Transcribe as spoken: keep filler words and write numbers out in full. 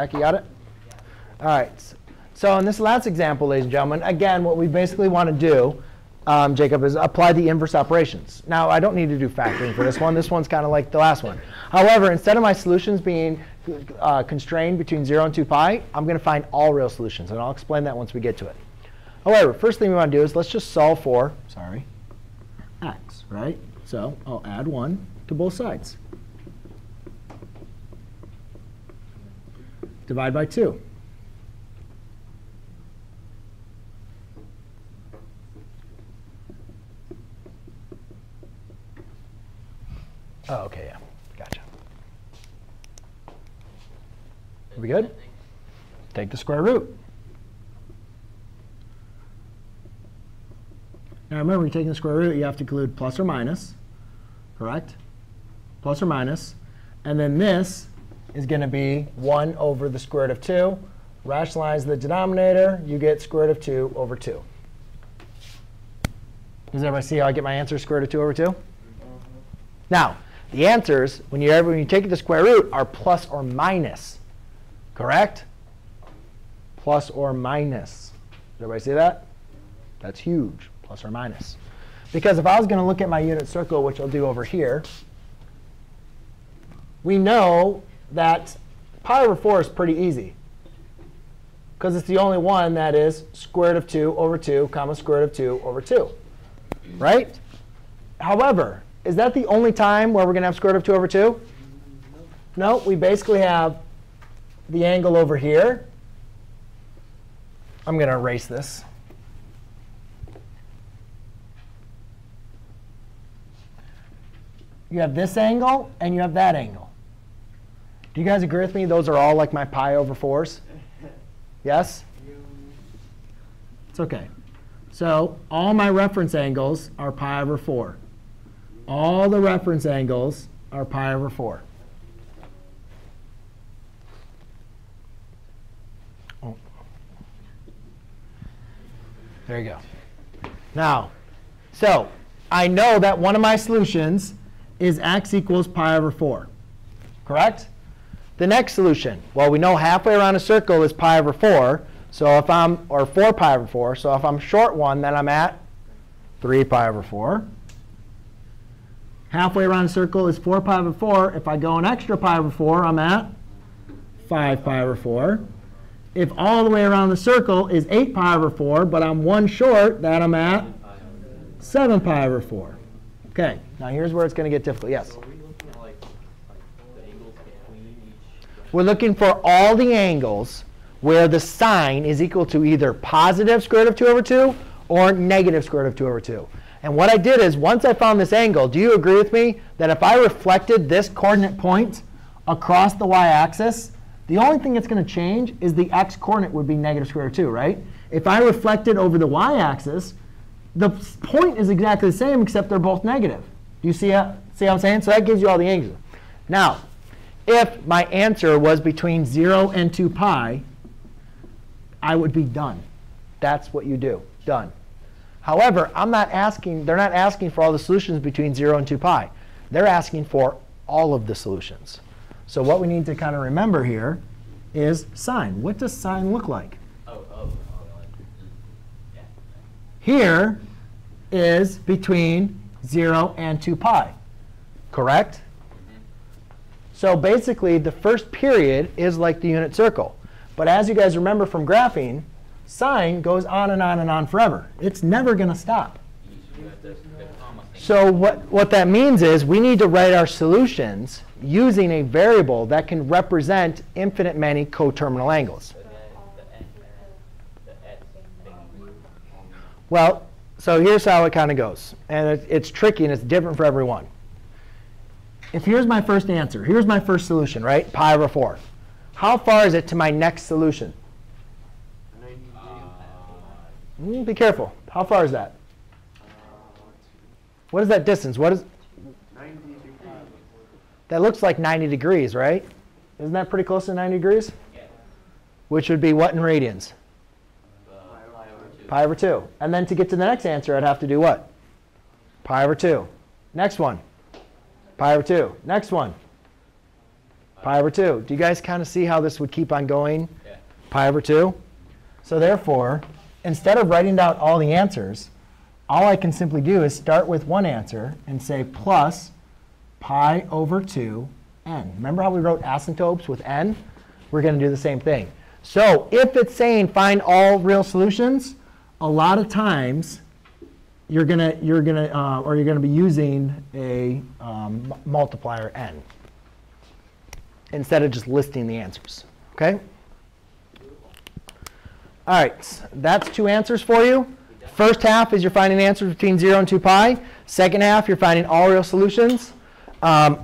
Back, you got it? All right. So in this last example, ladies and gentlemen, again, what we basically want to do, um, Jacob, is apply the inverse operations. Now, I don't need to do factoring for this one. This one's kind of like the last one. However, instead of my solutions being uh, constrained between zero and two pi, I'm going to find all real solutions. And I'll explain that once we get to it. However, first thing we want to do is let's just solve for, sorry, x, right? So I'll add one to both sides. Divide by two. Oh, OK, yeah. Gotcha. We good? Take the square root. Now remember, when you're taking the square root, you have to include plus or minus, correct? Plus or minus. And then this is going to be one over the square root of two. Rationalize the denominator. You get square root of two over two. Does everybody see how I get my answer, square root of two over two? Mm-hmm. Now, the answers, when you when you take the square root, are plus or minus, correct? Plus or minus. Does everybody see that? That's huge. Plus or minus. Because if I was going to look at my unit circle, which I'll do over here, we know that pi over four is pretty easy, because it's the only one that is square root of two over two comma square root of two over two, right? However, is that the only time where we're going to have square root of two over two? No, we basically have the angle over here. I'm going to erase this. You have this angle, and you have that angle. Do you guys agree with me? Those are all like my pi over fours? Yes? It's OK. So all my reference angles are pi over four. All the reference angles are pi over four. Oh. There you go. Now, so I know that one of my solutions is x equals pi over four, correct? The next solution, well, we know halfway around a circle is pi over four, so if I'm or four pi over four. So if I'm short one, then I'm at three pi over four. Halfway around a circle is four pi over four. If I go an extra pi over four, I'm at five pi over four. If all the way around the circle is eight pi over four, but I'm one short, then I'm at seven pi over four. OK, now here's where it's going to get difficult. Yes? So are we looking at like, like the angles between each? We're looking for all the angles where the sign is equal to either positive square root of two over two or negative square root of two over two. And what I did is once I found this angle, do you agree with me that if I reflected this coordinate point across the y-axis, the only thing that's going to change is the x-coordinate would be negative square root of two, right? If I reflected over the y-axis, the point is exactly the same, except they're both negative. Do you see how, see how I'm saying? So that gives you all the angles. Now, if my answer was between zero and two pi, I would be done. That's what you do, done. However, I'm not asking, they're not asking for all the solutions between zero and two pi. They're asking for all of the solutions. So what we need to kind of remember here is sine. What does sine look like? Oh, oh. Here is between zero and two pi, correct? Mm-hmm. So basically, the first period is like the unit circle. But as you guys remember from graphing, sine goes on and on and on forever. It's never going to stop. So what, what that means is we need to write our solutions using a variable that can represent infinite many coterminal angles. Well, so here's how it kind of goes. And it, it's tricky, and it's different for everyone. If here's my first answer, here's my first solution, right? Pi over four. How far is it to my next solution? Mm, be careful. How far is that? What is that distance? What is? ninety degrees. That looks like ninety degrees, right? Isn't that pretty close to ninety degrees? Yeah. Which would be what in radians? Pi over two. And then to get to the next answer, I'd have to do what? Pi over two. Next one. Pi over two. Next one. Pi over two. Do you guys kind of see how this would keep on going? Yeah. Pi over two. So therefore, instead of writing down all the answers, all I can simply do is start with one answer and say plus pi over two n. Remember how we wrote asymptotes with n? We're going to do the same thing. So if it's saying find all real solutions, a lot of times you're going to you're going to uh, or you're going to be using a um, multiplier n instead of just listing the answers. Okay. All right, that's two answers for you. First half is you're finding answers between zero and two pi. Second half, you're finding all real solutions. Um,